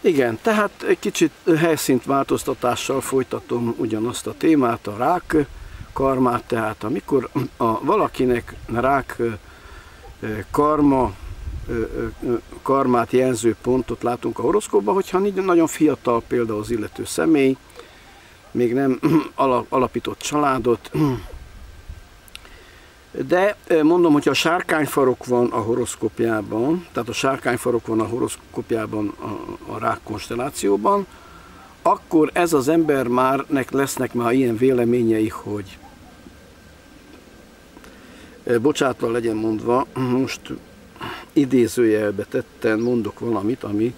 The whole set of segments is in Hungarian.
Igen, tehát egy kicsit helyszíntváltoztatással folytatom ugyanazt a témát, a rák karmát, tehát amikor valakinek rák karmát jelző pontot látunk a horoszkóban, hogyha nagyon fiatal például az illető személy, még nem alapított családot, de mondom, hogyha a sárkányfarok van a horoszkópjában, tehát a sárkányfarok van a horoszkópjában a rák konstellációban, akkor ez az ember lesznek már ilyen véleményei, hogy bocsátva legyen mondva, most idézőjelbe tetten mondok valamit, ami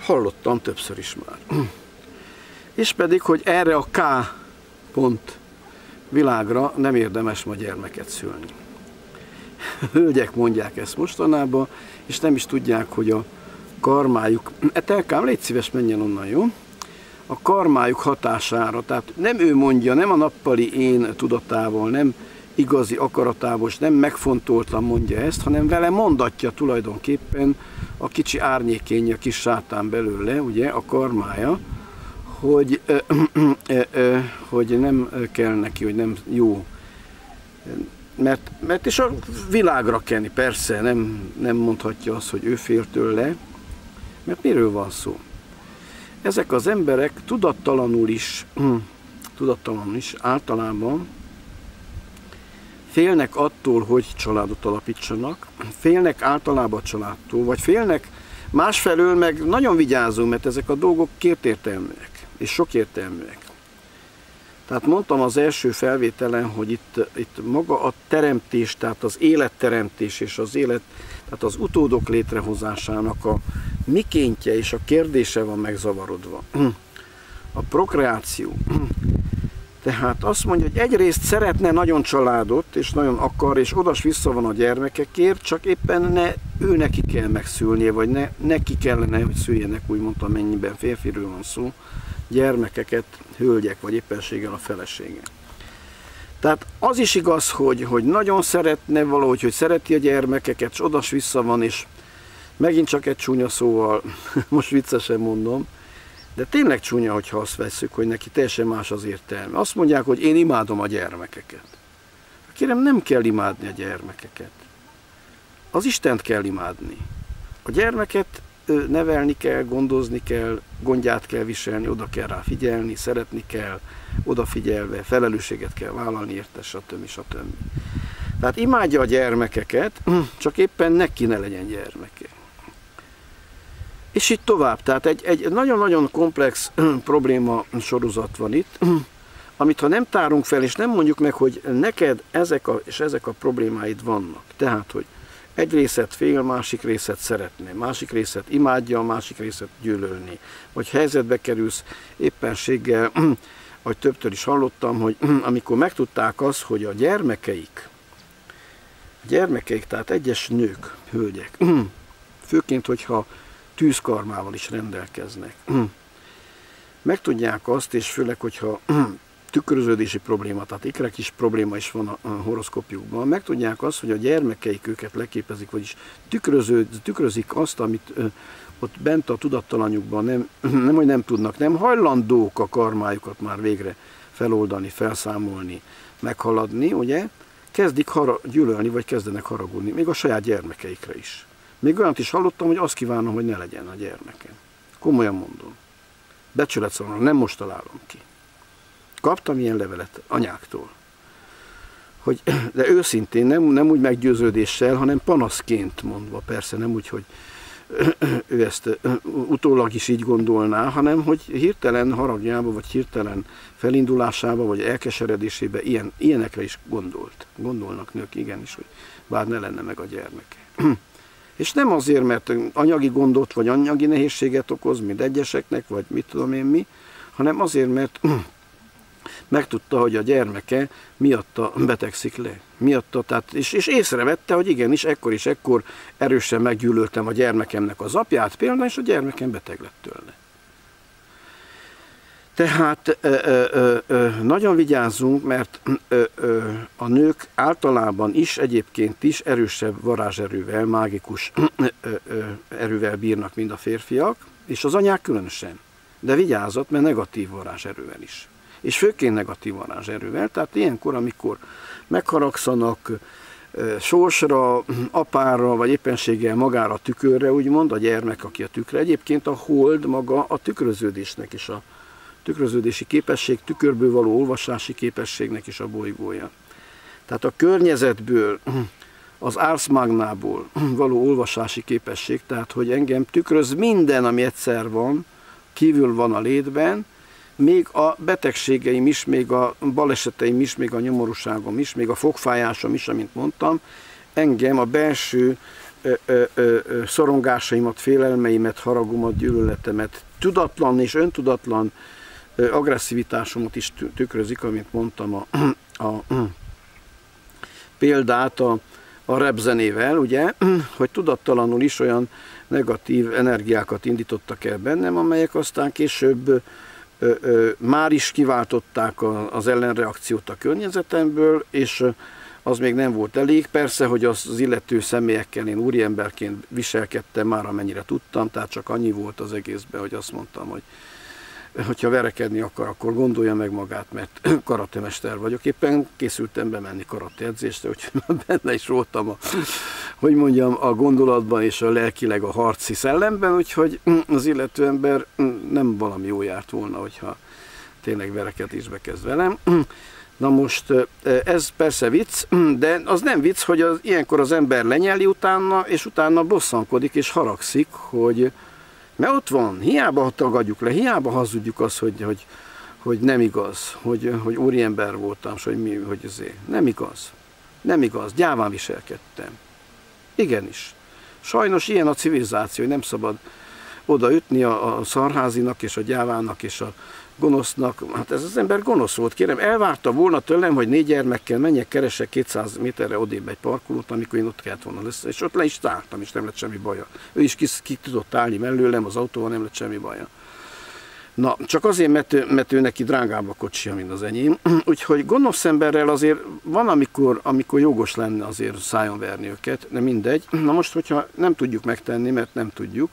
hallottam többször is már. És pedig, hogy erre a K pont világra nem érdemes ma gyermeket szülni. Hölgyek mondják ezt mostanában, és nem is tudják, hogy a karmájuk, Telkám, légy szíves, menjen onnan, jó? A karmájuk hatására, tehát nem ő mondja, nem a nappali én tudatával, nem igazi akaratával, és nem megfontoltan mondja ezt, hanem vele mondatja tulajdonképpen a kicsi árnyékény, a kis sátán belőle, ugye, a karmája, hogy, hogy nem kell neki, hogy nem jó. Mert is a világra kenni, persze, nem mondhatja azt, hogy ő fél tőle, mert miről van szó? Ezek az emberek tudattalanul is általában félnek attól, hogy családot alapítsanak, félnek általában a családtól, vagy félnek másfelől, meg nagyon vigyázunk, mert ezek a dolgok kétértelműek és sokértelműek. Tehát mondtam az első felvételen, hogy itt maga a teremtés, tehát az életteremtés és az élet, tehát az utódok létrehozásának a mikéntje és a kérdése van megzavarodva. A prokreáció. Tehát azt mondja, hogy egyrészt szeretne nagyon családot, és nagyon akar, és odas-vissza van a gyermekekért, csak éppen ő neki kell megszülnie, vagy neki kellene, hogy szüljenek, úgymond, amennyiben férfiről van szó, gyermekeket, hölgyek, vagy éppenséggel a felesége. Tehát az is igaz, hogy nagyon szeretne valahogy, hogy szereti a gyermekeket, és odas-vissza van, és megint csak egy csúnya szóval, most viccesen mondom, de tényleg csúnya, hogyha azt vesszük, hogy neki teljesen más az értelme. Azt mondják, hogy én imádom a gyermekeket. Kérem, nem kell imádni a gyermekeket. Az Istent kell imádni. A gyermeket nevelni kell, gondozni kell, gondját kell viselni, oda kell rá figyelni, szeretni kell, odafigyelve, felelősséget kell vállalni, érte, stb. Stb. Tehát imádja a gyermekeket, csak éppen neki ne legyen gyermeke. És így tovább, tehát egy nagyon-nagyon komplex probléma sorozat van itt, amit ha nem tárunk fel, és nem mondjuk meg, hogy neked ezek a problémáid vannak. Tehát, hogy egy részet fél, másik részet szeretné, másik részet imádja, másik részet gyűlölni. Vagy helyzetbe kerülsz éppenséggel, vagy többtől is hallottam, hogy amikor megtudták azt, hogy a gyermekeik, tehát egyes nők, hölgyek, főként, hogyha tűzkarmával is rendelkeznek. Megtudják azt, és főleg, hogyha tükröződési probléma, tehát ikrek is probléma is van a horoszkópjukban, megtudják azt, hogy a gyermekeik őket leképezik, vagyis tükrözik azt, amit ott bent a tudattalanjukban nem tudnak, nem hajlandók a karmájukat már végre feloldani, felszámolni, meghaladni, ugye? Kezdik gyűlölni, vagy kezdenek haragudni, még a saját gyermekeikre is. Még olyat is hallottam, hogy azt kívánom, hogy ne legyen a gyermekem. Komolyan mondom. Becsületszóval, nem most találom ki. Kaptam ilyen levelet anyáktól. Hogy, de őszintén, nem úgy meggyőződéssel, hanem panaszként mondva. Persze nem úgy, hogy ő ezt utólag is így gondolná, hanem hogy hirtelen haragjába, vagy hirtelen felindulásába, vagy elkeseredésébe ilyenekre is gondolt. Gondolnak nők, igenis, hogy bár ne lenne meg a gyermeke. És nem azért, mert anyagi gondot, vagy anyagi nehézséget okoz, mint egyeseknek, vagy mit tudom én mi, hanem azért, mert megtudta, hogy a gyermeke miatta betegszik le. Miatta, tehát, és észrevette, hogy igenis, ekkor és ekkor erősen meggyűlöltem a gyermekemnek az apját például, és a gyermekem beteg lett tőle. Tehát nagyon vigyázzunk, mert a nők általában is, egyébként is erősebb varázserővel, mágikus erővel bírnak, mint a férfiak. és az anyák különösen. De vigyázat, mert negatív varázserővel is. És főként negatív varázserővel, tehát ilyenkor, amikor megharagszanak sorsra, apára, vagy éppenséggel magára a tükörre, úgymond, a gyermek, aki a tükre. Egyébként a hold maga a tükröződésnek is, a tükröződési képesség, tükörből való olvasási képességnek is a bolygója. Tehát a környezetből, az Ars Magnából való olvasási képesség, tehát hogy engem tükröz minden, ami egyszer van, kívül van a létben, még a betegségeim is, még a baleseteim is, még a nyomorúságom is, még a fogfájásom is, amint mondtam, engem a belső szorongásaimat, félelmeimet, haragomat, gyűlöletemet, tudatlan és öntudatlan agresszivitásomat is tükrözik, amint mondtam példát a repzenével, ugye, hogy tudattalanul is olyan negatív energiákat indítottak el bennem, amelyek aztán később már is kiváltották az ellenreakciót a környezetemből, és az még nem volt elég. Persze, hogy az illető személyekkel én úriemberként viselkedtem már, amennyire tudtam, tehát csak annyi volt az egészben, hogy azt mondtam, hogy hogyha verekedni akar, akkor gondolja meg magát, mert karatemester vagyok. Éppen készültem bemenni karate edzésre, úgyhogy benne is voltam a gondolatban és a lelkileg a harci szellemben, úgyhogy az illető ember nem valami jó járt volna, hogyha tényleg verekedésbe kezd velem. Na most ez persze vicc, de az nem vicc, hogy ilyenkor az ember lenyeli utána, és utána bosszankodik és haragszik, hogy mert ott van, hiába tagadjuk le, hiába hazudjuk azt, hogy nem igaz, hogy úriember voltam, és hogy azért. Nem igaz. Nem igaz, gyáván viselkedtem. Igenis. Sajnos ilyen a civilizáció, nem szabad odaütni a szarházinak, és a gyávának, és a gonosznak. Hát ez az ember gonosz volt, kérem. Elvárta volna tőlem, hogy 4 gyermekkel menjek, keresek 200 méterre odébb egy parkolót, amikor én ott kellett volna lesz. És ott le is álltam, és nem lett semmi baja. Ő is ki tudott állni mellőlem, az autóval nem lett semmi baja. Na, csak azért, mert ő neki drágább a kocsia, mint az enyém. Úgyhogy gonosz emberrel azért van, amikor jogos lenne azért szájon verni őket, de mindegy. Na most, hogyha nem tudjuk megtenni, mert nem tudjuk,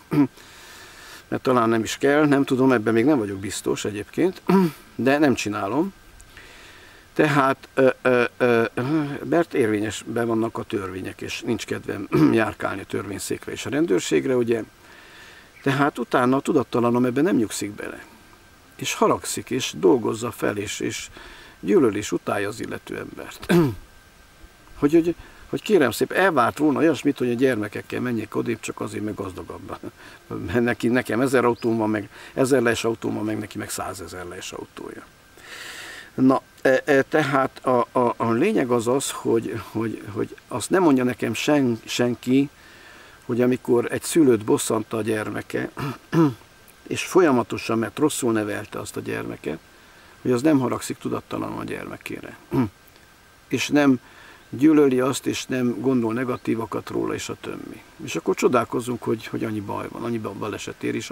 mert talán nem is kell, nem tudom, ebben még nem vagyok biztos egyébként, de nem csinálom. Tehát, mert érvényesben vannak a törvények, és nincs kedvem járkálni a törvényszékre és a rendőrségre, ugye? Tehát utána a tudattalanom ebben nem nyugszik bele, és haragszik, és dolgozza fel, és gyűlöl, és utálja az illető embert. Hogy kérem szépen, elvárt volna olyasmit, hogy a gyermekekkel menjek odébb, csak azért meg gazdagabban. Mert nekem 1000 autóm van, meg 1000-es autóm van, meg neki meg 100 000-es autója. Na, tehát a lényeg az az, hogy azt nem mondja nekem senki, hogy amikor egy szülőt bosszanta a gyermeke, és folyamatosan, mert rosszul nevelte azt a gyermeket, hogy az nem haragszik tudattalanul a gyermekére. És nem gyűlöli azt, és nem gondol negatívakat róla, és a többi. És akkor csodálkozunk, hogy annyi baj van, annyi baleset ér, és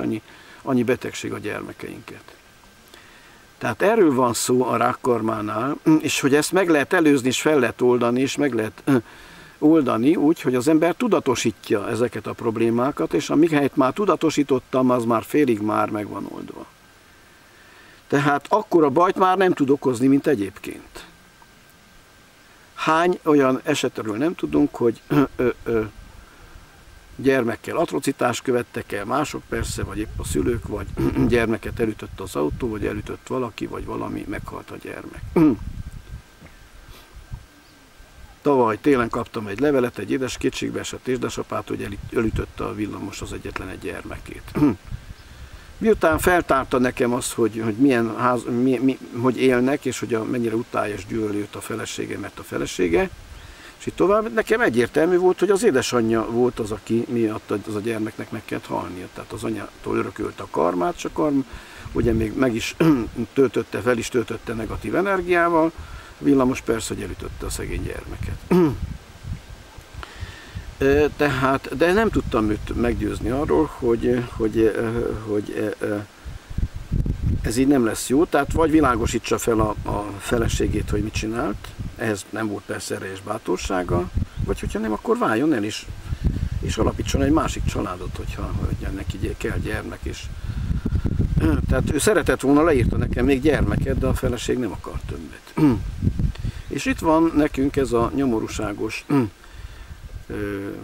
annyi betegség a gyermekeinket. Tehát erről van szó a rákkarmánál, és hogy ezt meg lehet előzni, és fel lehet oldani, és meg lehet oldani úgy, hogy az ember tudatosítja ezeket a problémákat, és amihelyt már tudatosítottam, az már félig már meg van oldva. Tehát akkora bajt már nem tud okozni, mint egyébként. Hány olyan esetről nem tudunk, hogy gyermekkel atrocitást követtek el mások, persze, vagy épp a szülők, vagy gyermeket elütött az autó, vagy elütött valaki, vagy valami, meghalt a gyermek. Tavaly télen kaptam egy levelet, egy édes kétségbe esett édesapától, hogy elütötte a villamos az egyetlen egy gyermekét. Miután feltárta nekem azt, hogy milyen hogy élnek, és hogy mennyire utálja és gyűlöli őt a felesége, mert a felesége, és így tovább, nekem egyértelmű volt, hogy az édesanyja volt az, aki miatt az a gyermeknek meg kellett halnia. Tehát az anyától örökölte a karmát, csak a karma, ugye még meg is töltötte, fel is töltötte negatív energiával, a villamos persze, hogy elütötte a szegény gyermeket. Tehát, de nem tudtam őt meggyőzni arról, hogy ez így nem lesz jó, tehát vagy világosítsa fel a feleségét, hogy mit csinált, ehhez nem volt persze erre és bátorsága, vagy hogyha nem, akkor váljon el is. és alapítson egy másik családot, hogyha neki kell gyermek is. Tehát ő szeretett volna, leírta nekem még gyermeket, de a feleség nem akar többet. És itt van nekünk ez a nyomorúságos,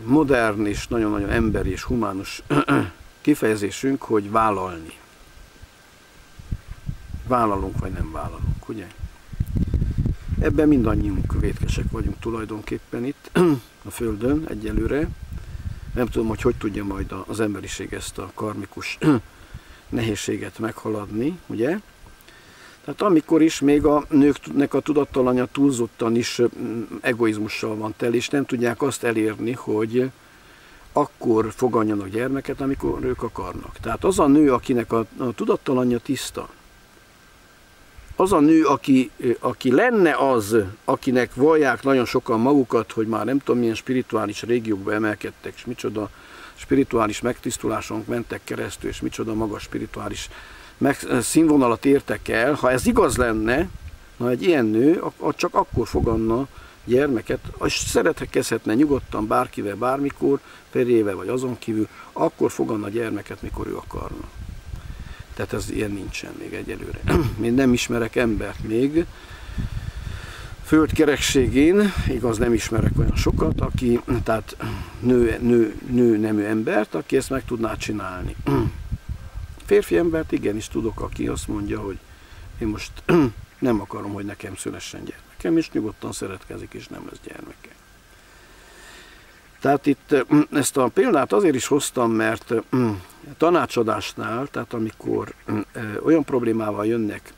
modern és nagyon-nagyon emberi és humánus kifejezésünk, hogy vállalni. Vállalunk vagy nem vállalunk, ugye? Ebben mindannyiunk vétkesek vagyunk tulajdonképpen itt a Földön egyelőre. Nem tudom, hogy tudja majd az emberiség ezt a karmikus nehézséget meghaladni, ugye? Tehát amikor is még a nőknek a tudattalanya túlzottan is egoizmussal van teli, és nem tudják azt elérni, hogy akkor fogadjanak gyermeket, amikor ők akarnak. Tehát az a nő, akinek a tudattalanya tiszta, az a nő, aki lenne az, akinek vallják nagyon sokan magukat, hogy már nem tudom milyen spirituális régiókba emelkedtek, és micsoda spirituális megtisztuláson mentek keresztül, és micsoda magas spirituális színvonalat értek el. Ha ez igaz lenne, na egy ilyen nő csak akkor fogadna gyermeket, és szeretkezhetne nyugodtan bárkivel, bármikor, férjével vagy azon kívül, akkor fogadna gyermeket, mikor ő akarna. Tehát ez ilyen nincsen még egyelőre. Én nem ismerek embert még földkerekségén, igaz, nem ismerek olyan sokat, aki, tehát nőnemű embert, aki ezt meg tudná csinálni. Férfi embert igenis tudok, aki azt mondja, hogy én most nem akarom, hogy nekem szülessen gyermekem, és nyugodtan szeretkezik, és nem lesz gyermeke. Tehát itt ezt a példát azért is hoztam, mert tanácsadásnál, tehát amikor olyan problémával jönnek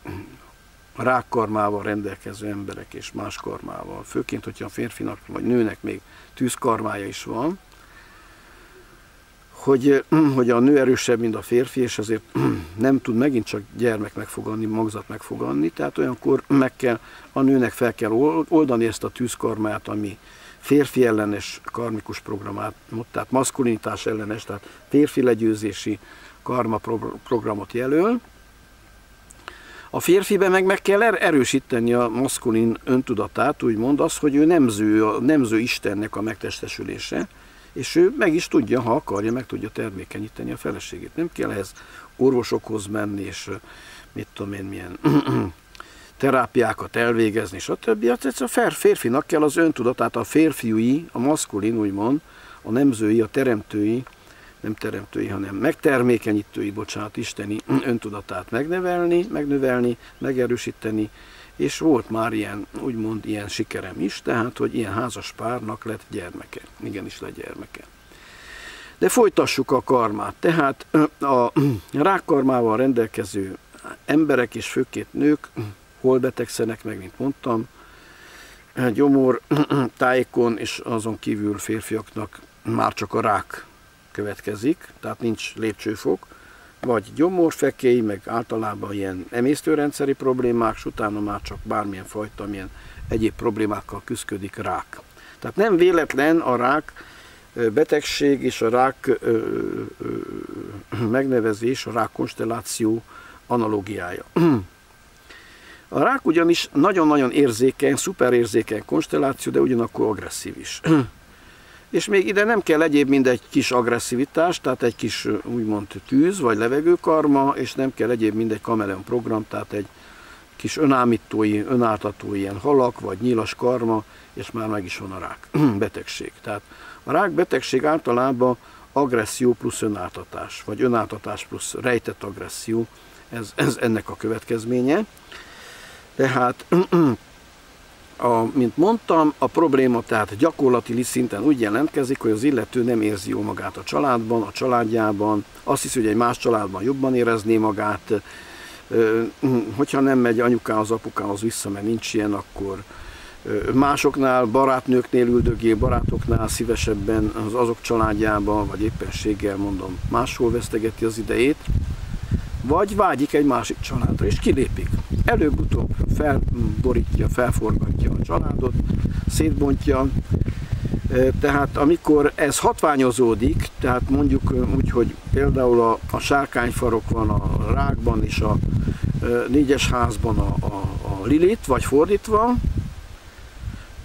rákkarmával rendelkező emberek és más karmával, főként, hogyha a férfinak vagy nőnek még tűzkarmája is van, hogy a nő erősebb, mint a férfi, és ezért nem tud megint csak gyermek megfogadni, magzat megfogadni, tehát olyankor a nőnek fel kell oldani ezt a tűzkarmát, ami férfi ellenes karmikus programát, tehát maszkulinitás ellenes, tehát férfi legyőzési karma programot jelöl. A férfiben meg kell erősíteni a maszkulin öntudatát, úgymond az, hogy ő nemző istennek a megtestesülése, és ő meg is tudja, ha akarja, meg tudja termékenyíteni a feleségét. Nem kell ehhez orvosokhoz menni, és mit tudom én milyen terápiákat elvégezni, stb. A férfinak kell az öntudatát, a férfiúi, a maszkulin úgymond, a nemzői, a teremtői, nem teremtői, hanem megtermékenyítői, bocsánat, isteni öntudatát megnövelni, megerősíteni, és volt már ilyen, úgymond ilyen sikerem is, tehát, hogy ilyen házas párnak lett gyermeke, igenis lett gyermeke. De folytassuk a karmát, tehát a rákkarmával rendelkező emberek és főként nők hol betegszenek meg, mint mondtam, gyomor, tájékon, és azon kívül férfiaknak már csak a rák következik, tehát nincs lépcsőfok, vagy gyomorfekély, meg általában ilyen emésztőrendszeri problémák, és utána már csak bármilyen fajta, milyen egyéb problémákkal küzdik rák. Tehát nem véletlen a rák betegség és a rák megnevezés, a rák konstelláció analógiája. A rák ugyanis nagyon-nagyon érzékeny, szuperérzékeny konstelláció, de ugyanakkor agresszív is. És még ide nem kell egyéb, mint egy kis agresszivitás, tehát egy kis úgymond tűz vagy levegőkarma, és nem kell egyéb, mint egy kameleon program, tehát egy kis önámítói, önáltató ilyen halak vagy nyilas karma, és már meg is van a rák betegség. Tehát a rák betegség általában agresszió plusz önáltatás, vagy önáltatás plusz rejtett agresszió, ez ennek a következménye. Tehát, mint mondtam, a probléma tehát gyakorlati szinten úgy jelentkezik, hogy az illető nem érzi jól magát a családban, a családjában, azt hiszi, hogy egy más családban jobban érezné magát, hogyha nem megy anyukához, apukához vissza, mert nincs ilyen, akkor másoknál, barátnőknél üldögél, barátoknál szívesebben azok családjában, vagy éppenséggel mondom, máshol vesztegeti az idejét, vagy vágyik egy másik családra, és kilépik. Előbb-utóbb felborítja, felforgatja a családot, szétbontja. Tehát amikor ez hatványozódik, tehát mondjuk úgy, hogy például a sárkányfarok van a rákban és a négyes házban a Lilith, vagy fordítva,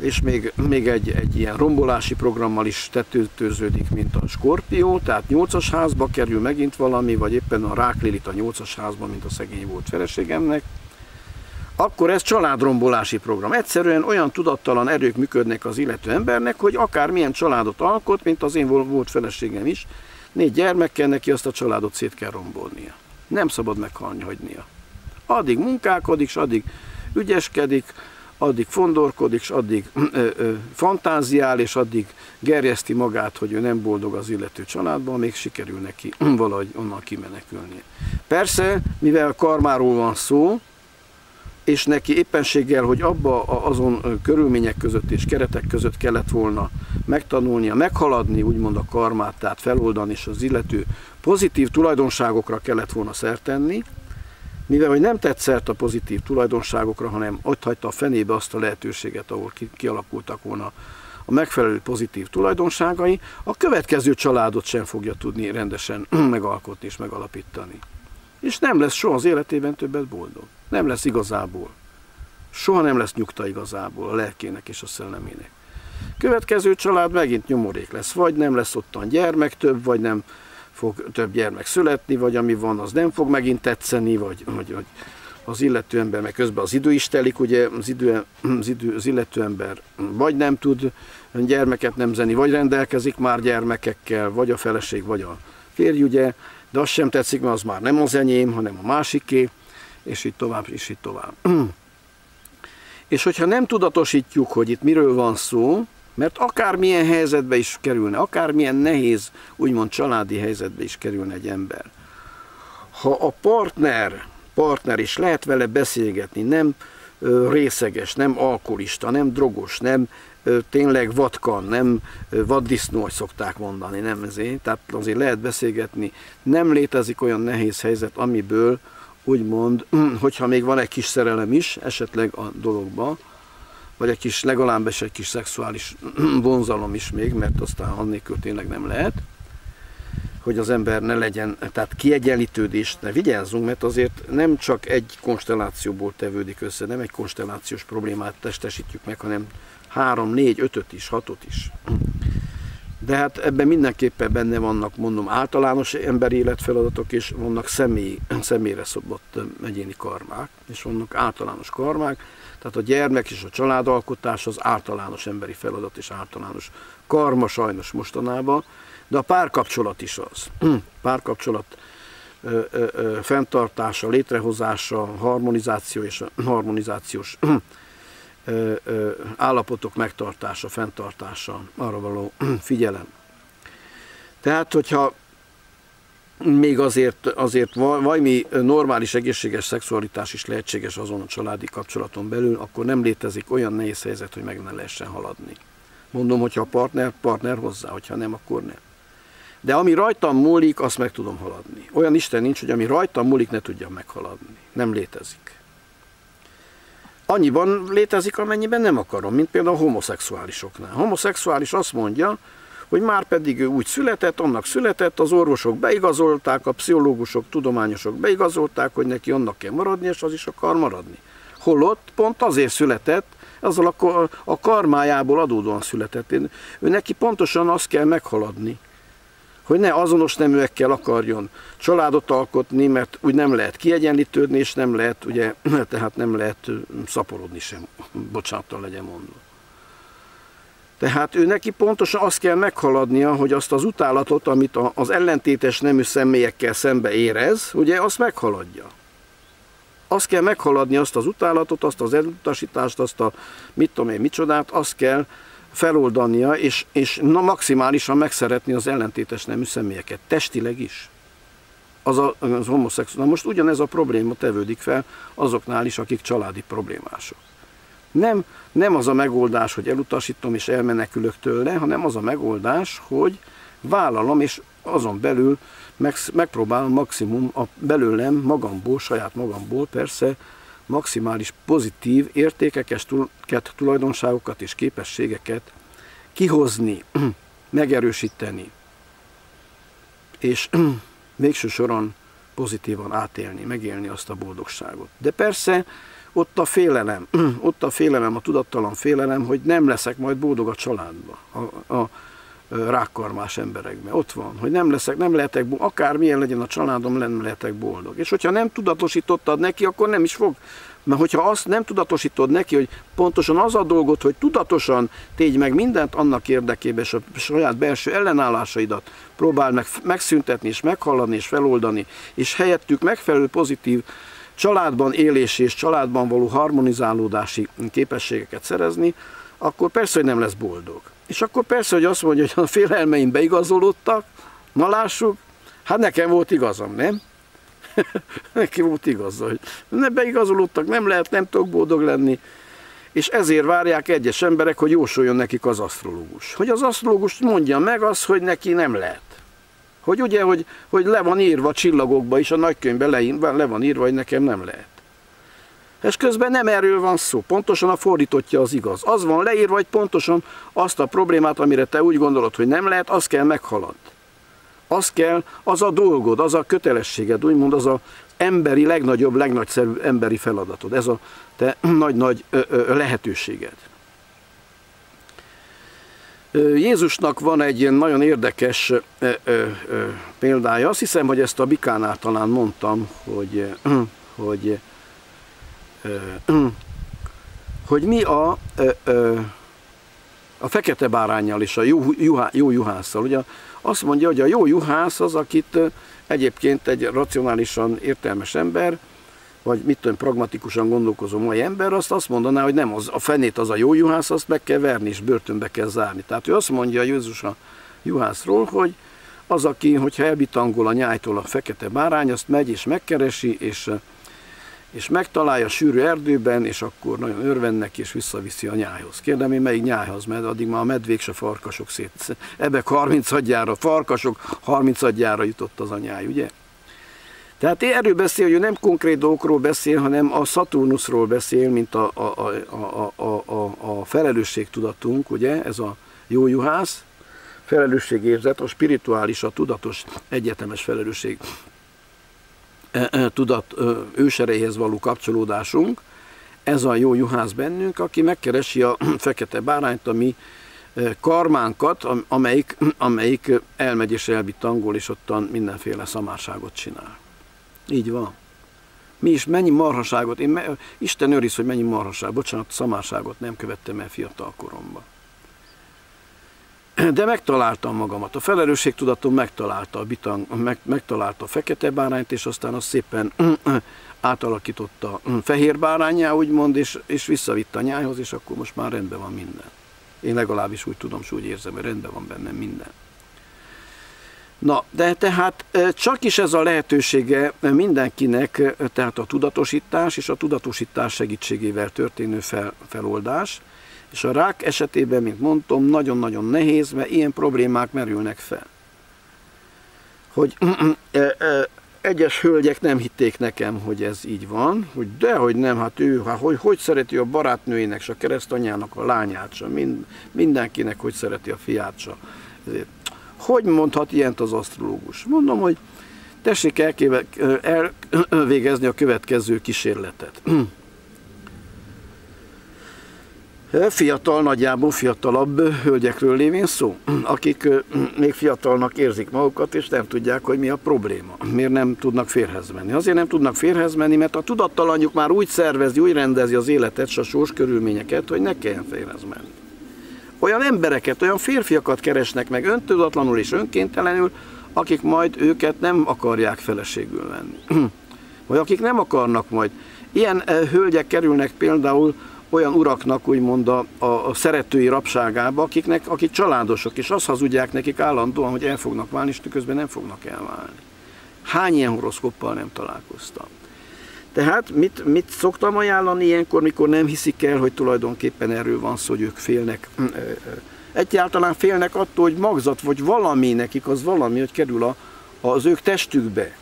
és még egy ilyen rombolási programmal is tetőtőződik, mint a Skorpió, tehát 8-as házba kerül megint valami, vagy éppen a Rák Lilith a 8-as házba, mint a szegény volt feleségemnek. Akkor ez családrombolási program. Egyszerűen olyan tudattalan erők működnek az illető embernek, hogy akármilyen családot alkot, mint az én volt feleségem is, 4 gyermekkel, neki azt a családot szét kell rombolnia. Nem szabad meghalni hagynia. Addig munkálkodik, és addig ügyeskedik, addig fondorkodik, és addig fantáziál, és addig gerjeszti magát, hogy ő nem boldog az illető családban, még sikerül neki valahogy onnan kimenekülnie. Persze, mivel karmáról van szó, és neki éppenséggel, hogy abba azon körülmények között és keretek között kellett volna megtanulnia, meghaladni úgymond a karmát, tehát feloldani, és az illető pozitív tulajdonságokra kellett volna szert tenni, mivel hogy nem tett szert a pozitív tulajdonságokra, hanem ott hagyta a fenébe azt a lehetőséget, ahol kialakultak volna a megfelelő pozitív tulajdonságai, a következő családot sem fogja tudni rendesen megalkotni és megalapítani. És nem lesz soha az életében többet boldog. Nem lesz igazából. Soha nem lesz nyugta igazából a lelkének és a szellemének. Következő család megint nyomorék lesz. Vagy nem lesz ottan gyermek több, vagy nem fog több gyermek születni, vagy ami van, az nem fog megint tetszeni, vagy az illető ember, meg közben az idő is telik, ugye az illető ember vagy nem tud gyermeket nemzeni, vagy rendelkezik már gyermekekkel, vagy a feleség, vagy a férj, ugye, de az sem tetszik, mert az már nem az enyém, hanem a másiké, és így tovább, és így tovább. És hogyha nem tudatosítjuk, hogy itt miről van szó, mert akármilyen helyzetbe is kerülne, akármilyen nehéz, úgymond családi helyzetbe is kerülne egy ember. Ha a partner is lehet vele beszélgetni, nem részeges, nem alkoholista, nem drogos, nem tényleg vadkan, nem vaddisznó, hogy szokták mondani, nem ezért, tehát azért lehet beszélgetni. Nem létezik olyan nehéz helyzet, amiből úgymond, hogyha még van egy kis szerelem is, esetleg a dologban, vagy egy kis, legalábbis egy kis szexuális vonzalom is még, mert aztán annélkül tényleg nem lehet, hogy az ember ne legyen, tehát kiegyenlítődést ne vigyázzunk, mert azért nem csak egy konstellációból tevődik össze, nem egy konstellációs problémát testesítjük meg, hanem 3, 4, 5-öt is, 6-ot is. De hát ebben mindenképpen benne vannak, mondom, általános emberi életfeladatok, és vannak személyre szabott egyéni karmák, és vannak általános karmák, tehát a gyermek és a családalkotás az általános emberi feladat és általános karma sajnos mostanában, de a párkapcsolat is az. Párkapcsolat fenntartása, létrehozása, harmonizáció és a harmonizációs állapotok megtartása, fenntartása, arra való figyelem. Tehát, hogyha még azért valami normális, egészséges szexualitás is lehetséges azon a családi kapcsolaton belül, akkor nem létezik olyan nehéz helyzet, hogy meg ne lehessen haladni. Mondom, hogyha a partner hozzá, hogyha nem, akkor nem. De ami rajtam múlik, azt meg tudom haladni. Olyan Isten nincs, hogy ami rajtam múlik, ne tudjam meghaladni. Nem létezik. Annyiban létezik, amennyiben nem akarom, mint például a homoszexuálisoknál. A homoszexuális azt mondja, hogy már pedig ő úgy született, annak született, az orvosok beigazolták, a pszichológusok, tudományosok beigazolták, hogy neki annak kell maradni, és az is akar maradni. Holott pont azért született, azzal a karmájából adódóan született. Ő neki pontosan azt kell meghaladni, hogy ne azonos neműekkel akarjon családot alkotni, mert úgy nem lehet kiegyenlítődni, és nem lehet, ugye, tehát nem lehet szaporodni sem, bocsánattal legyen mondva. Tehát ő neki pontosan azt kell meghaladnia, hogy azt az utálatot, amit az ellentétes nemű személyekkel szembe érez, ugye azt meghaladja. Azt kell meghaladni, azt az utálatot, azt az elutasítást, azt a mit tudom én micsodát, azt kell feloldania, és maximálisan megszeretni az ellentétes nemű személyeket, testileg is. Az homoszexuális. Na most ugyanez a probléma tevődik fel azoknál is, akik családi problémások. Nem az a megoldás, hogy elutasítom és elmenekülök tőle, hanem az a megoldás, hogy vállalom, és azon belül megpróbálom maximum belőlem, magamból, saját magamból persze, maximális pozitív értékeket, tulajdonságokat és képességeket kihozni, megerősíteni, és végső soron pozitívan átélni, megélni azt a boldogságot. De persze Ott a félelem, a tudattalan félelem, hogy nem leszek majd boldog a családban, a rákkarmás emberekben. Ott van, hogy nem lehetek boldog, akármilyen legyen a családom, nem lehetek boldog. És hogyha nem tudatosítottad neki, akkor nem is fog. Mert hogyha azt nem tudatosítod neki, hogy pontosan az a dolgot, hogy tudatosan tégy meg mindent annak érdekében, és a saját belső ellenállásaidat próbáld meg megszüntetni, és meghalladni, és feloldani, és helyettük megfelelő pozitív családban élési és családban való harmonizálódási képességeket szerezni, akkor persze, hogy nem lesz boldog. És akkor persze, hogy azt mondja, hogy a félelmeim beigazolódtak, na lássuk, hát nekem volt igazam, nem? Neki volt igaza, hogy nem beigazolódtak, nem lehet, nem tudok boldog lenni. És ezért várják egyes emberek, hogy jósoljon nekik az asztrológus. Hogy az asztrológus mondja meg azt, hogy neki nem lehet. Hogy ugye, hogy le van írva a csillagokba is, a nagykönyvben le van írva, hogy nekem nem lehet. És közben nem erről van szó, pontosan a fordítottja az igaz. Az van leírva, hogy pontosan azt a problémát, amire te úgy gondolod, hogy nem lehet, azt kell meghalad. Az kell, az a dolgod, az a kötelességed, úgymond az az emberi, legnagyobb, legnagyszerűbb emberi feladatod. Ez a te nagy-nagy lehetőséged. Jézusnak van egy ilyen nagyon érdekes példája. Azt hiszem, hogy ezt a bikánál talán mondtam, hogy mi a fekete báránnyal és a jó juhásszal. Ugye azt mondja, hogy a jó juhász az, akit egyébként egy racionálisan értelmes ember, vagy mit tudom, pragmatikusan gondolkozó mai ember, azt mondaná, hogy nem, a fenét az a jó juhász, azt meg kell verni és börtönbe kell zárni. Tehát ő azt mondja Jézus a juhászról, hogy az, aki, hogyha elbitangol a nyájtól a fekete bárány, azt megy és megkeresi, és megtalálja a sűrű erdőben, és akkor nagyon örvennek, és visszaviszi a nyájhoz. Kérdem én, melyik nyájhoz, mert addig már a medvék se farkasok szét. Ebek 36-jára, farkasok 36-jára jutott az a nyáj, ugye? Tehát én erről beszél, hogy ő nem konkrét dolgokról beszél, hanem a Szaturnuszról beszél, mint a felelősségtudatunk, ugye? Ez a jó juhász, felelősségérzet, a spirituális, a tudatos, egyetemes felelősség tudat őserejéhez való kapcsolódásunk, ez a jó juhász bennünk, aki megkeresi a fekete bárányt, a mi karmánkat, amelyik elmegy és elbitangol, és ottan mindenféle szamárságot csinál. Így van. Mi is mennyi marhaságot, Isten őriz, hogy mennyi marhaságot, bocsánat, szamárságot nem követtem el fiatal koromban. De megtaláltam magamat, a felelősségtudatom megtalálta megtalálta a fekete bárányt, és aztán azt szépen átalakította fehér bárányá, úgymond, és visszavitt a nyájhoz, és akkor most már rendben van minden. Én legalábbis úgy tudom, és úgy érzem, hogy rendben van bennem minden. Na, de tehát csak is ez a lehetősége mindenkinek, tehát a tudatosítás, és a tudatosítás segítségével történő feloldás, és a rák esetében, mint mondtam, nagyon-nagyon nehéz, mert ilyen problémák merülnek fel. Hogy egyes hölgyek nem hitték nekem, hogy ez így van, hogy dehogy nem, hát ő, hát hogy szereti a barátnőjének, se a keresztanyjának a lányát, se mindenkinek, hogy szereti a fiát, se. Ezért, hogy mondhat ilyent az asztrológus? Mondom, hogy tessék elvégezni a következő kísérletet. Fiatal, nagyjából fiatalabb hölgyekről lévén szó, akik még fiatalnak érzik magukat, és nem tudják, hogy mi a probléma. Miért nem tudnak férhez menni? Azért nem tudnak férhez menni, mert a tudattalanjuk már úgy szervezi, úgy rendezi az életet, s a sors körülményeket, hogy ne kelljen férhez menni. Olyan embereket, olyan férfiakat keresnek meg öntudatlanul és önkéntelenül, akik majd őket nem akarják feleségül venni. Vagy akik nem akarnak majd. Ilyen hölgyek kerülnek például olyan uraknak, úgymond a szeretői rabságába, akik családosok, és azt hazudják nekik állandóan, hogy el fognak válni, és tüközben nem fognak elválni. Hány ilyen horoszkoppal nem találkoztam. Tehát mit szoktam ajánlani ilyenkor, mikor nem hiszik el, hogy tulajdonképpen erről van szó, hogy ők félnek. Egyáltalán félnek attól, hogy magzat, vagy valami nekik, az valami, hogy kerül az ők testükbe.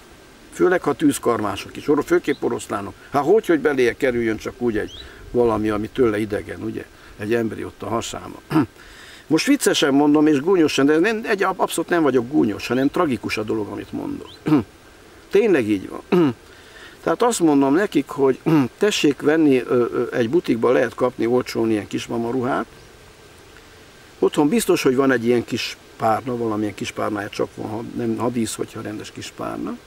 Főleg, ha tűzkarmások is, főképp oroszlánok. Hát hogy beléje kerüljön csak úgy egy valami, ami tőle idegen, ugye? Egy emberi ott a hasáma. Most viccesen mondom, és gúnyosan, de én abszolút nem vagyok gúnyos, hanem tragikus a dolog, amit mondok. Tényleg így van. Tehát azt mondom nekik, hogy tessék venni, egy butikban lehet kapni olcsón ilyen kismama ruhát. Otthon biztos, hogy van egy ilyen kis párna, valamilyen kis párnája csak van, ha, nem, ha dísz, hogyha rendes kis párna.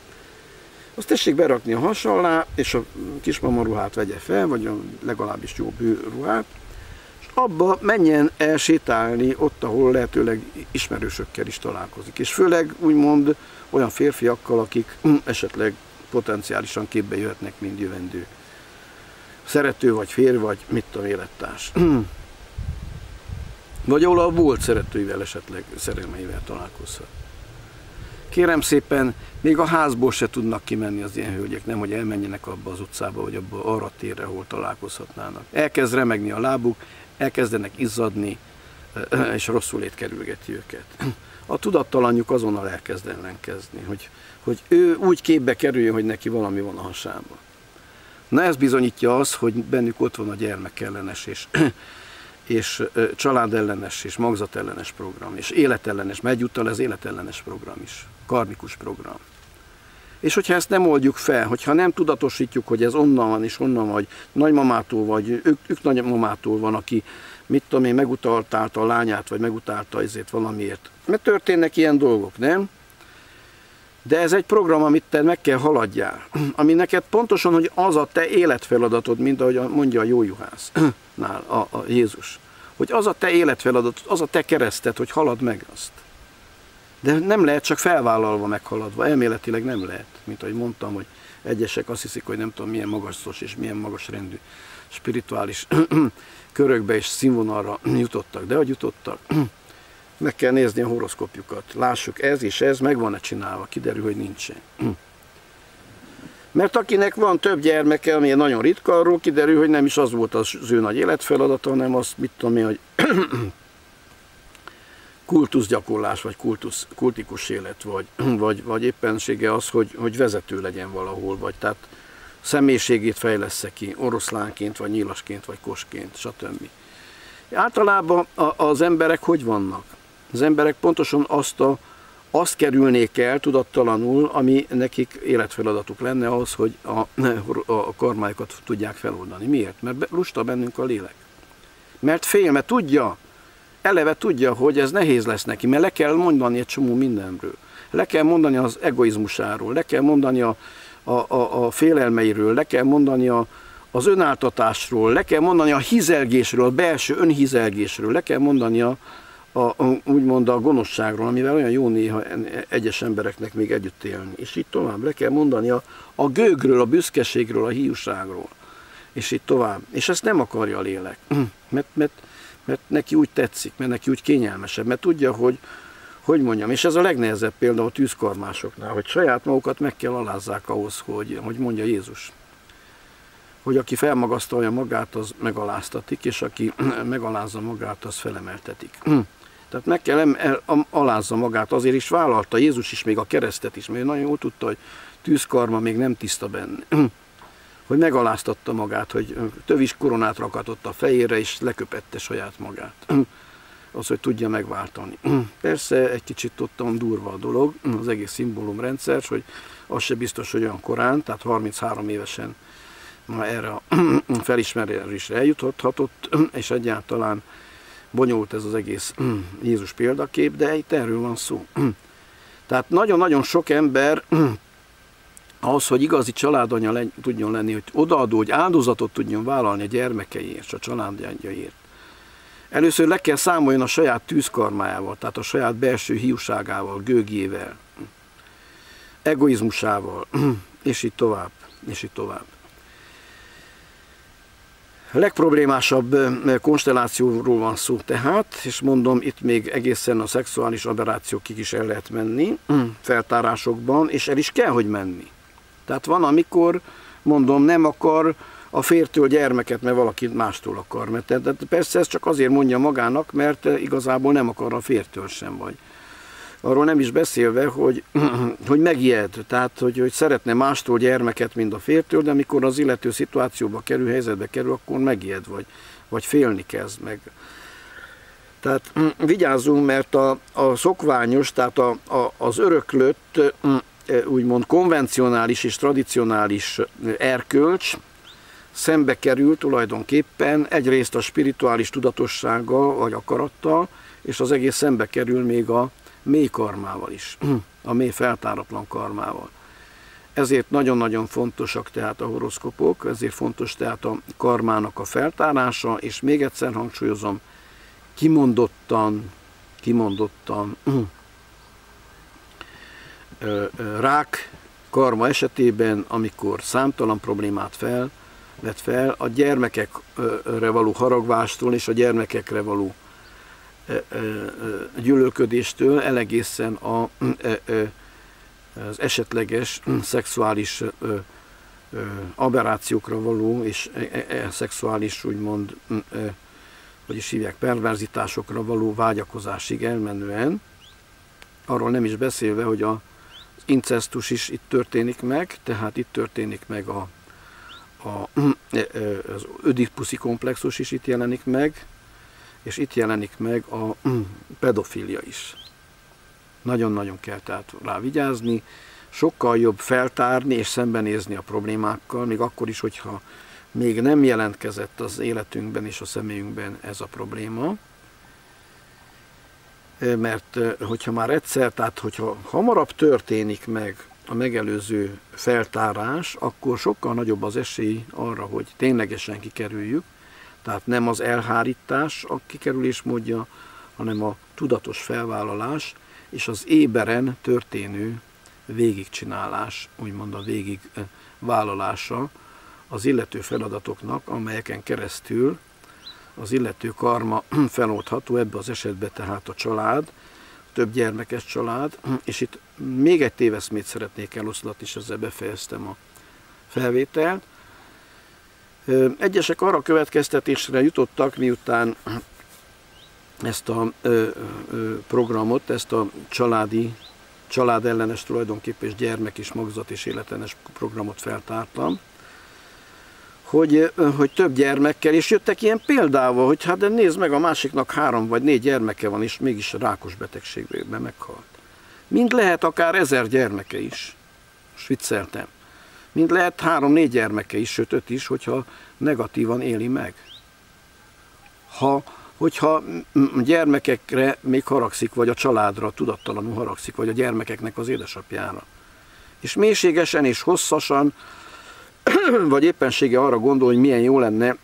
Azt tessék berakni a has alá, és a kismama ruhát vegye fel, vagy legalábbis jó bő ruhát, és abba menjen el sétálni ott, ahol lehetőleg ismerősökkel is találkozik. És főleg úgymond olyan férfiakkal, akik esetleg potenciálisan képbe jöhetnek, mint jövendő szerető, vagy férj, vagy mit tudom, élettárs. Vagy ahol a volt szeretőivel, esetleg szerelmeivel találkozhat. Kérem szépen, még a házból se tudnak kimenni az ilyen hölgyek, nem, hogy elmenjenek abba az utcába, vagy abba arra térre, hol találkozhatnának. Elkezd remegni a lábuk, elkezdenek izzadni, és rosszulét kerülgeti őket. A tudattalanjuk azonnal elkezd ellenkezni, hogy ő úgy képbe kerüljön, hogy neki valami van a hasába. Na, ez bizonyítja az, hogy bennük ott van a gyermekellenes és családellenes és magzatellenes program, és életellenes, mert egyúttal ez életellenes program is, karmikus program. És hogyha ezt nem oldjuk fel, hogyha nem tudatosítjuk, hogy ez onnan van és onnan vagy, nagymamától vagy, ők nagymamától van, aki mit tudom én, megutaltálta a lányát, vagy megutálta ezért valamiért. Mert történnek ilyen dolgok, nem? De ez egy program, amit te meg kell haladjál. Ami neked pontosan, hogy az a te életfeladatod, mint ahogy mondja a jó juhásznál a Jézus. Hogy az a te életfeladatod, az a te kereszted, hogy halad meg azt. De nem lehet csak felvállalva meghaladva, elméletileg nem lehet. Mint ahogy mondtam, hogy egyesek azt hiszik, hogy nem tudom milyen magasztos és milyen magas rendű spirituális körökbe és színvonalra jutottak. De hogy jutottak? Meg kell nézni a horoszkópjukat. Lássuk, ez és ez meg van-e csinálva, kiderül, hogy nincsen. Mert akinek van több gyermeke, ami nagyon ritka, arról kiderül, hogy nem is az volt az ő nagy életfeladata, hanem azt, mit tudom én, hogy kultuszgyakorlás, vagy kultikus élet, vagy éppensége az, hogy vezető legyen valahol, vagy tehát személyiségét fejlessze ki, oroszlánként, vagy nyilasként, vagy kosként, stb. Általában az emberek hogy vannak? Az emberek pontosan azt kerülnék el tudattalanul, ami nekik életfeladatuk lenne, az, hogy a karmájukat tudják feloldani. Miért? Mert lusta bennünk a lélek. Mert fél, mert tudja, eleve tudja, hogy ez nehéz lesz neki, mert le kell mondani egy csomó mindenről. Le kell mondani az egoizmusáról, le kell mondani a félelmeiről, le kell mondani az önáltatásról, le kell mondani a hizelgésről, a belső önhizelgésről, le kell mondani úgymond a gonoszságról, amivel olyan jó néha egyes embereknek még együtt élni. És így tovább, le kell mondani a gőgről, a büszkeségről, a hiúságról. És így tovább. És ezt nem akarja a lélek, mert neki úgy tetszik, mert neki úgy kényelmesebb, mert tudja, hogy mondjam, és ez a legnehezebb példa a tűzkarmásoknál, hogy saját magukat meg kell alázzák ahhoz, hogy mondja Jézus, hogy aki felmagasztalja magát, az megaláztatik, és aki megalázza magát, az felemeltetik. Tehát meg kell alázza magát, azért is vállalta Jézus is, még a keresztet is, mert nagyon jól tudta, hogy tűzkarma még nem tiszta benne. Hogy megaláztatta magát, hogy tövis koronát rakatott a fejére, és leköpette saját magát. Az, hogy tudja megváltani. Persze egy kicsit ottan durva a dolog, az egész szimbólumrendszer, hogy az se biztos, hogy olyan korán, tehát 33 évesen ma erre a felismerésre eljuthatott, és egyáltalán bonyolult ez az egész Jézus példakép, de itt erről van szó. Tehát nagyon-nagyon sok ember ahhoz, hogy igazi családanya tudjon lenni, hogy odaadó, hogy áldozatot tudjon vállalni a gyermekeiért és a családjaiért. Először le kell számoljon a saját tűzkarmájával, tehát a saját belső hiúságával, gőgjével, egoizmusával, és így tovább, és így tovább. A legproblémásabb konstellációról van szó tehát, és mondom, itt még egészen a szexuális aberrációkig is el lehet menni, feltárásokban, és el is kell, hogy menni. Tehát van, amikor, mondom, nem akar a fértől gyermeket, mert valaki mástól akar. De persze ez csak azért mondja magának, mert igazából nem akar a fértől sem vagy. Arról nem is beszélve, hogy megijed, tehát hogy szeretne mástól gyermeket, mint a fértől, de amikor az illető szituációba kerül, helyzetbe kerül, akkor megijed, vagy félni kezd meg. Tehát vigyázzunk, mert a szokványos, tehát az öröklött úgymond konvencionális és tradicionális erkölcs szembe kerül tulajdonképpen egyrészt a spirituális tudatossággal vagy akarattal, és az egész szembe kerül még a mély karmával is, a mély feltáratlan karmával. Ezért nagyon-nagyon fontosak tehát a horoszkopok, ezért fontos tehát a karmának a feltárása, és még egyszer hangsúlyozom, kimondottan rák karma esetében, amikor számtalan problémát vett fel, a gyermekekre való haragvástól és a gyermekekre való gyűlölködéstől elegészen az esetleges szexuális aberrációkra való és szexuális, úgymond, hogy is hívják, perverzitásokra való vágyakozásig elmenően, arról nem is beszélve, hogy az incesztus is itt történik meg, tehát itt történik meg az ödipuszi komplexus is itt jelenik meg, és itt jelenik meg a pedofilia is. Nagyon-nagyon kell tehát rá vigyázni, sokkal jobb feltárni és szembenézni a problémákkal, még akkor is, hogyha még nem jelentkezett az életünkben és a személyünkben ez a probléma. Mert hogyha már egyszer, tehát hogyha hamarabb történik meg a megelőző feltárás, akkor sokkal nagyobb az esély arra, hogy ténylegesen kikerüljük. Tehát nem az elhárítás a kikerülés módja, hanem a tudatos felvállalás és az éberen történő végigcsinálás, úgymond a végigvállalása az illető feladatoknak, amelyeken keresztül az illető karma feloldható, ebbe az esetben tehát a család, több gyermekes család, és itt még egy téveszmét szeretnék eloszlatni, és ezzel befejeztem a felvételt. Egyesek arra következtetésre jutottak, miután ezt a programot, ezt a családellenes tulajdonképpen és gyermek és magzat és életellenes programot feltártam, hogy több gyermekkel, és jöttek ilyen példával, hogy hát de nézd meg, a másiknak 3 vagy 4 gyermeke van, és mégis rákos betegségben meghalt. Mind lehet akár 1000 gyermeke is, most vicceltem. Mind lehet 3-4 gyermeke is, sőt 5 is, hogyha negatívan éli meg. Hogyha gyermekekre még haragszik, vagy a családra tudattalanul haragszik, vagy a gyermekeknek az édesapjára. És mélységesen és hosszasan, vagy éppensége arra gondol, hogy milyen jó lenne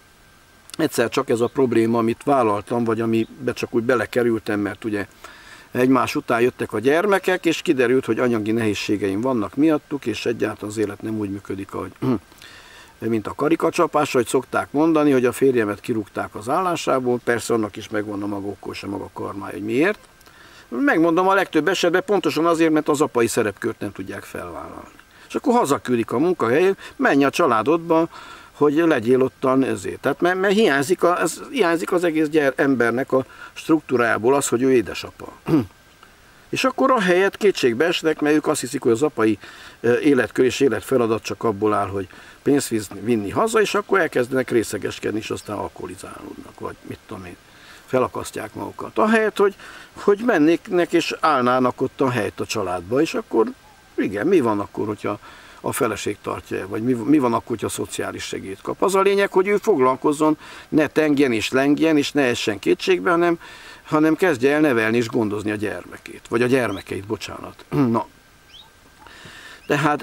egyszer csak ez a probléma, amit vállaltam, vagy amibe csak úgy belekerültem, mert ugye egymás után jöttek a gyermekek, és kiderült, hogy anyagi nehézségeim vannak miattuk, és egyáltalán az élet nem úgy működik, ahogy, mint a karikacsapás, hogy szokták mondani, hogy a férjemet kirúgták az állásából, persze annak is megvan a maga okos, a maga karmája, hogy miért. Megmondom, a legtöbb esetben pontosan azért, mert az apai szerepkört nem tudják felvállalni. És akkor hazaküldik a munkahelyén, menj a családodba, hogy legyél ottan ezért. Tehát mert hiányzik, hiányzik az egész embernek a struktúrájából az, hogy ő édesapa. És akkor a helyet kétségbe esnek, mert ők azt hiszik, hogy az apai életkör és életfeladat csak abból áll, hogy pénzt vinni haza, és akkor elkezdenek részegeskedni, és aztán alkoholizálódnak, vagy mit tudom én, felakasztják magukat. Ahelyett, hogy mennéknek és állnának ott a helyt a családba, és akkor igen, mi van akkor, hogyha a feleség tartja, vagy mi van akkor, hogyha szociális segélyt kap. Az a lényeg, hogy ő foglalkozzon, ne tengjen és lengjen, és ne essen kétségbe, hanem kezdje el nevelni és gondozni a gyermekét, vagy a gyermekeit, bocsánat. Na.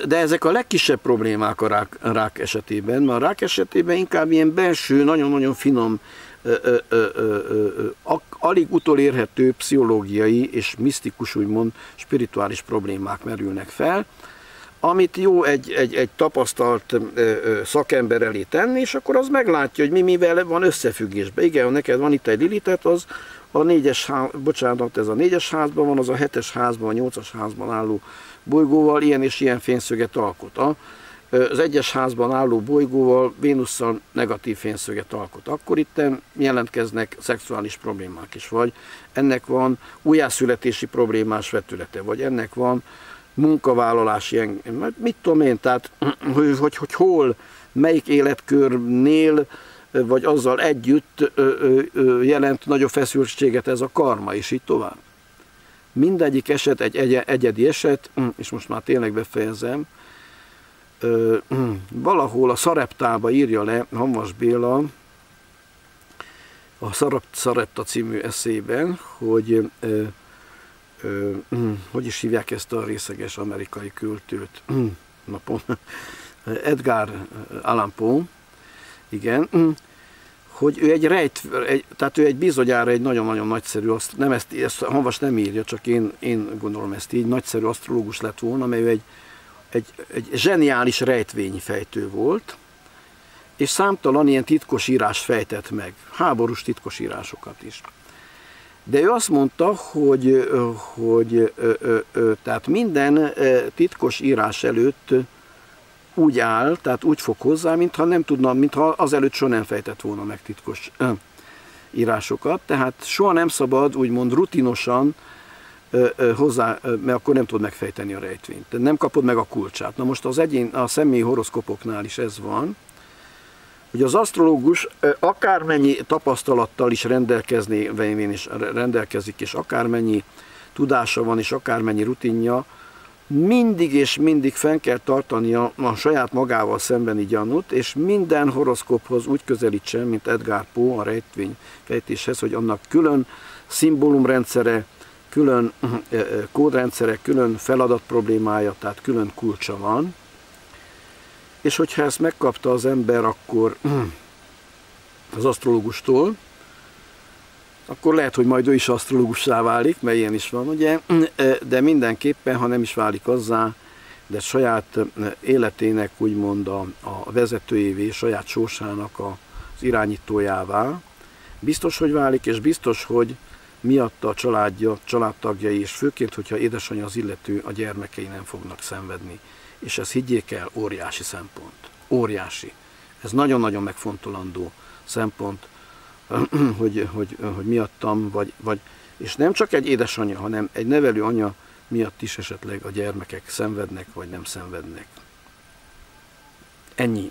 De ezek a legkisebb problémák a rák esetében, mert a rák esetében inkább ilyen belső, nagyon-nagyon finom, alig utolérhető pszichológiai és misztikus, úgymond spirituális problémák merülnek fel, amit jó egy tapasztalt szakember elé tenni, és akkor az meglátja, hogy mivel van összefüggésben. Igen, ha neked van itt egy Lilithet, az a 4-es házban van, az a 7-es házban, a 8-as házban álló bolygóval ilyen és ilyen fényszöget alkot. Az 1-es házban álló bolygóval, Vénusszal negatív fényszöget alkot. Akkor itt jelentkeznek szexuális problémák is, vagy ennek van újjászületési problémás vetülete, vagy ennek van munkavállalás, ilyen, mit tudom én, tehát, hogy hol, melyik életkörnél, vagy azzal együtt jelent nagyobb feszültséget ez a karma, és így tovább. Mindegyik eset egy egyedi eset, és most már tényleg befejezem, valahol a Sareptába írja le Hamvas Béla a Sarepta című eszében, hogy hogy is hívják ezt a részeges amerikai költőt napon, Edgar Allan Poe, igen, hogy ő egy tehát ő egy bizonyára egy nagyon-nagyon nagyszerű, nem ezt Hamvas nem írja, csak én gondolom ezt így, nagyszerű asztrológus lett volna, mert ő egy zseniális rejtvényfejtő volt, és számtalan ilyen titkos írás fejtett meg, háborús titkos írásokat is. De ő azt mondta, hogy, tehát minden titkos írás előtt úgy áll, tehát úgy fog hozzá, mintha nem tudna, mintha azelőtt soha nem fejtett volna meg titkos írásokat. Tehát soha nem szabad úgymond rutinosan hozzá, mert akkor nem tud megfejteni a rejtvényt. Nem kapod meg a kulcsát. Na most az a személyi horoszkopoknál is ez van, hogy az asztrológus akármennyi tapasztalattal is rendelkezik, és akármennyi tudása van, és akármennyi rutinja, mindig és mindig fenn kell tartania a saját magával szembeni gyanút, és minden horoszkóphoz úgy közelítsen, mint Edgar Poe a rejtvényfejtéshez, hogy annak külön szimbólumrendszere, külön kódrendszere, külön feladatproblémája, tehát külön kulcsa van. És hogyha ezt megkapta az ember akkor az asztrológustól, akkor lehet, hogy majd ő is asztrológussá válik, mert ilyen is van, ugye? De mindenképpen, ha nem is válik azzá, de saját életének úgymond a vezetőjévé, saját sorsának az irányítójává, biztos, hogy válik, és biztos, hogy miatta a családja, családtagjai, és főként, hogyha édesanyja az illető, a gyermekei nem fognak szenvedni. És ez, higgyék el, óriási szempont. Óriási. Ez nagyon-nagyon megfontolandó szempont, hogy miattam, és nem csak egy édesanyja, hanem egy nevelő anya miatt is esetleg a gyermekek szenvednek, vagy nem szenvednek. Ennyi.